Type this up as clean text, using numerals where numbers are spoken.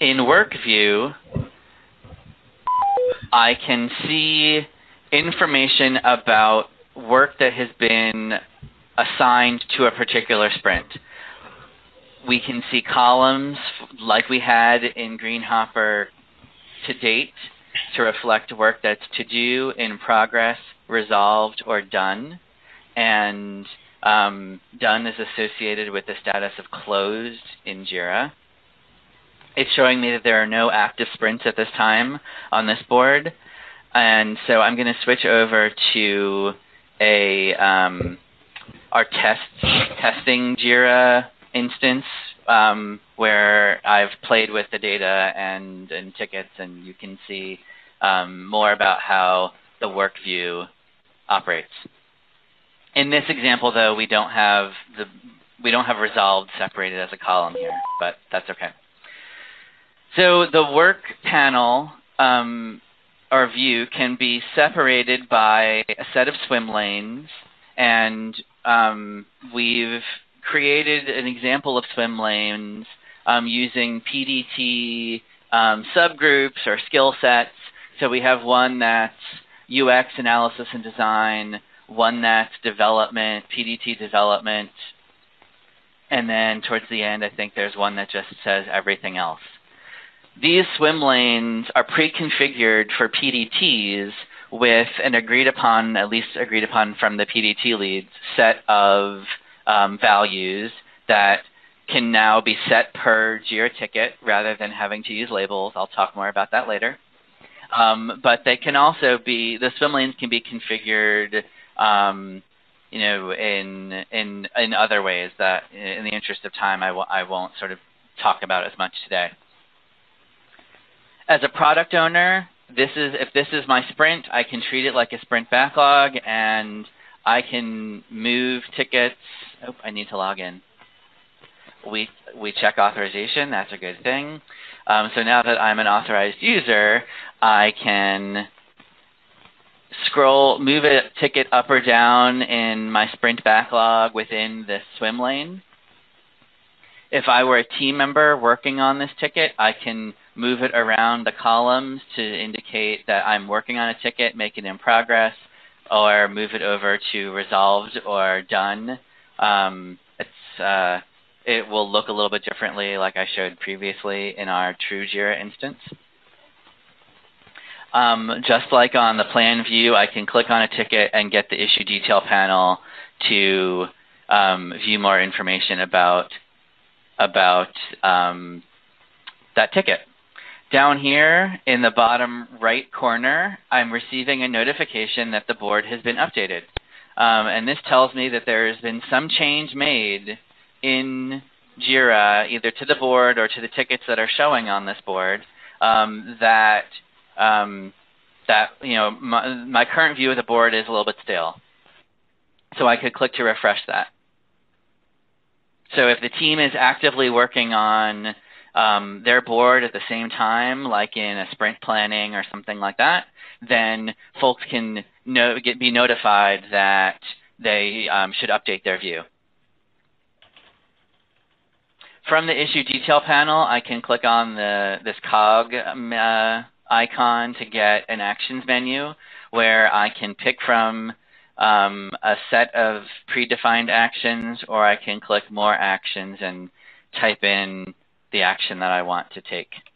in Work View, I can see information about work that has been assigned to a particular sprint. We can see columns like we had in Greenhopper to date to reflect work that's to do, in progress, resolved, or done. And done is associated with the status of closed in JIRA. It's showing me that there are no active sprints at this time on this board. And so I'm going to switch over to our testing JIRA instance where I've played with the data and tickets, and you can see more about how the work view operates. In this example, though, we don't have resolved separated as a column here, but that's okay. So the work panel or view can be separated by a set of swim lanes, and we've created an example of swim lanes using PDT subgroups or skill sets. So we have one that's UX analysis and design, one that's development, PDT development, and then towards the end, I think there's one that just says everything else. These swim lanes are pre-configured for PDTs with an agreed upon, at least agreed upon from the PDT leads, set of values that can now be set per JIRA ticket rather than having to use labels. I'll talk more about that later. But they can also be, the swim lanes can be configured you know, in other ways that in the interest of time I won't sort of talk about as much today. As a product owner, if this is my sprint, I can treat it like a sprint backlog, and I can move tickets. Oh, I need to log in. We check authorization. That's a good thing. So now that I'm an authorized user, I can scroll, move a ticket up or down in my sprint backlog within this swim lane. If I were a team member working on this ticket, I can move it around the columns to indicate that I'm working on a ticket, make it in progress, or move it over to resolved or done. It will look a little bit differently like I showed previously in our true JIRA instance. Just like on the plan view, I can click on a ticket and get the issue detail panel to view more information about that ticket. Down here in the bottom right corner, I'm receiving a notification that the board has been updated. And this tells me that there has been some change made in JIRA, either to the board or to the tickets that are showing on this board, that you know, my current view of the board is a little bit stale. So I could click to refresh that. So if the team is actively working on their board at the same time, like in a sprint planning or something like that, then folks can be notified that they should update their view. From the issue detail panel, I can click on this cog icon to get an actions menu where I can pick from a set of predefined actions, or I can click more actions and type in the action that I want to take.